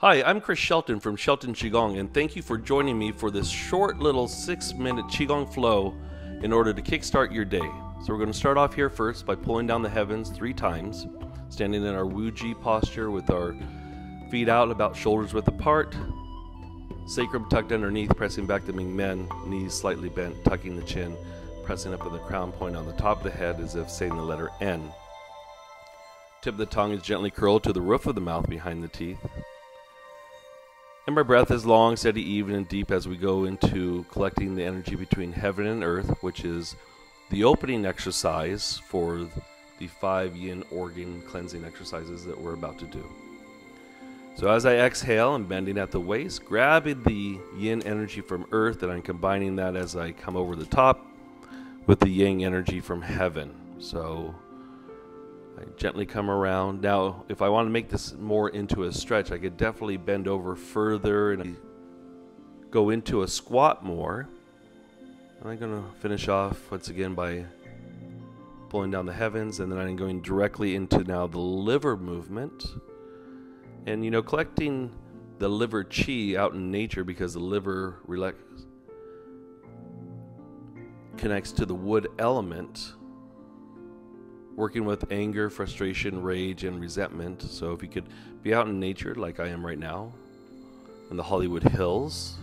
Hi, I'm Chris Shelton from Shelton Qigong, and thank you for joining me for this short little 6-minute Qigong flow in order to kickstart your day. So we're going to start off here first by pulling down the heavens 3 times, standing in our Wuji posture with our feet out, about shoulders width apart, sacrum tucked underneath, pressing back the Ming Men, knees slightly bent, tucking the chin, pressing up on the crown point on the top of the head as if saying the letter N. Tip of the tongue is gently curled to the roof of the mouth behind the teeth. And my breath is long, steady, even, and deep as we go into collecting the energy between heaven and earth, which is the opening exercise for the 5 yin organ cleansing exercises that we're about to do. So as I exhale, I'm bending at the waist, grabbing the yin energy from earth, and I'm combining that as I come over the top with the yang energy from heaven. So I gently come around. Now, if I want to make this more into a stretch, I could definitely bend over further and go into a squat more. And I'm going to finish off once again by pulling down the heavens, and then I'm going directly into now the liver movement. And you know, collecting the liver chi out in nature, because the liver connects to the wood element, working with anger, frustration, rage, and resentment. So if you could be out in nature like I am right now, in the Hollywood Hills,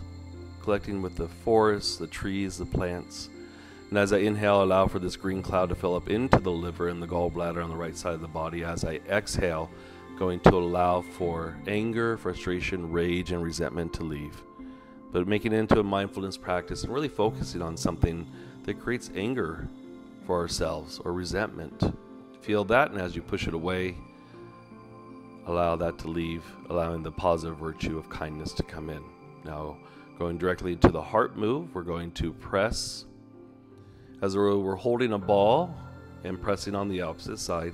collecting with the forests, the trees, the plants. And as I inhale, allow for this green cloud to fill up into the liver and the gallbladder on the right side of the body. As I exhale, going to allow for anger, frustration, rage, and resentment to leave. But making it into a mindfulness practice and really focusing on something that creates anger for ourselves or resentment. Feel that, and as you push it away, allow that to leave, allowing the positive virtue of kindness to come in. Now, going directly to the heart move, we're going to press. As we're holding a ball and pressing on the opposite side.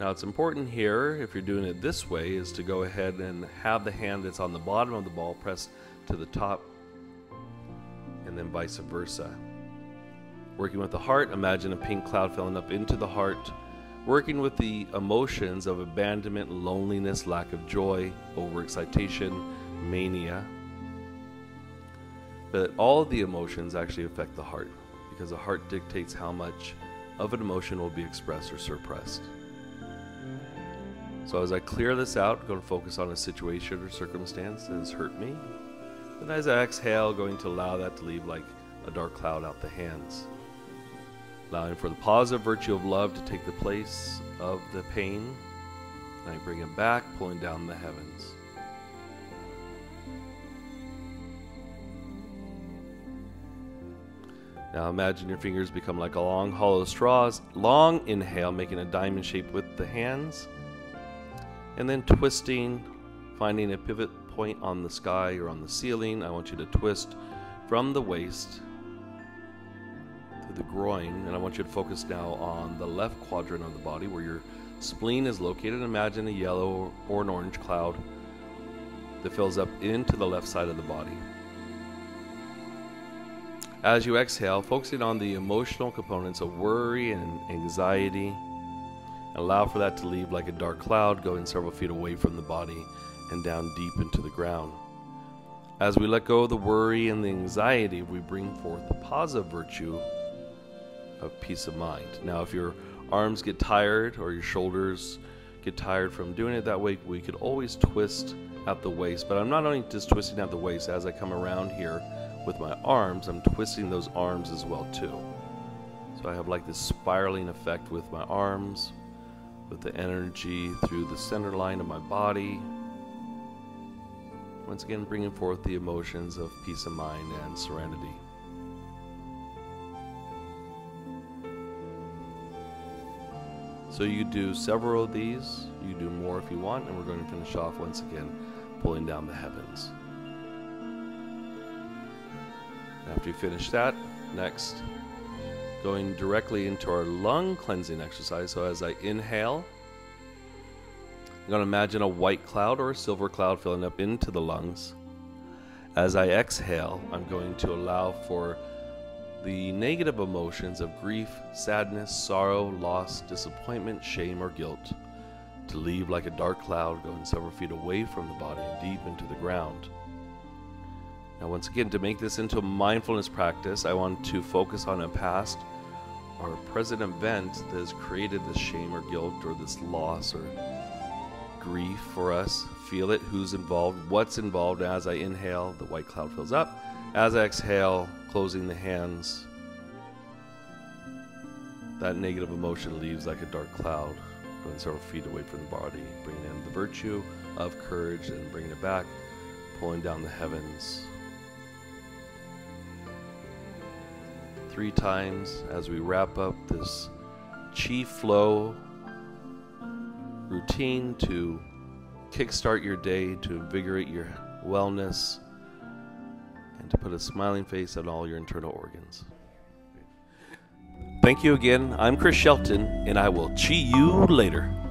Now, it's important here, if you're doing it this way, is to go ahead and have the hand that's on the bottom of the ball press to the top, and then vice versa. Working with the heart, imagine a pink cloud filling up into the heart, working with the emotions of abandonment, loneliness, lack of joy, overexcitation, mania. But all of the emotions actually affect the heart, because the heart dictates how much of an emotion will be expressed or suppressed. So as I clear this out, I'm going to focus on a situation or circumstance that has hurt me. Then as I exhale, going to allow that to leave like a dark cloud out the hands, allowing for the positive virtue of love to take the place of the pain. And I bring it back, pulling down the heavens. Now imagine your fingers become like long hollow straws. Long inhale, making a diamond shape with the hands, and then twisting, finding a pivot point on the sky or on the ceiling. I want you to twist from the waist to the groin, and I want you to focus now on the left quadrant of the body where your spleen is located. Imagine a yellow or an orange cloud that fills up into the left side of the body. As you exhale, focusing on the emotional components of worry and anxiety, allow for that to leave like a dark cloud, going several feet away from the body and down deep into the ground. As we let go of the worry and the anxiety, we bring forth the positive virtue of peace of mind. Now, if your arms get tired or your shoulders get tired from doing it that way, we could always twist at the waist. But I'm not only just twisting at the waist. As I come around here with my arms, I'm twisting those arms as well too. So I have like this spiraling effect with my arms, with the energy through the center line of my body. Once again, bringing forth the emotions of peace of mind and serenity. So you do several of these. You do more if you want, and we're going to finish off once again, pulling down the heavens. After you finish that, next, going directly into our lung cleansing exercise. So as I inhale, I'm going to imagine a white cloud or a silver cloud filling up into the lungs. As I exhale, I'm going to allow for the negative emotions of grief, sadness, sorrow, loss, disappointment, shame, or guilt to leave like a dark cloud going several feet away from the body and deep into the ground. Now once again, to make this into a mindfulness practice, I want to focus on a past or a present event that has created this shame or guilt or this loss or grief for us. Feel it, who's involved, what's involved. As I inhale, the white cloud fills up. As I exhale, closing the hands, that negative emotion leaves like a dark cloud, going several feet away from the body, bringing in the virtue of courage and bringing it back, pulling down the heavens. 3 times as we wrap up this chi flow routine to kickstart your day, to invigorate your wellness, and to put a smiling face on all your internal organs. Thank you again. I'm Chris Shelton, and I will chi you later.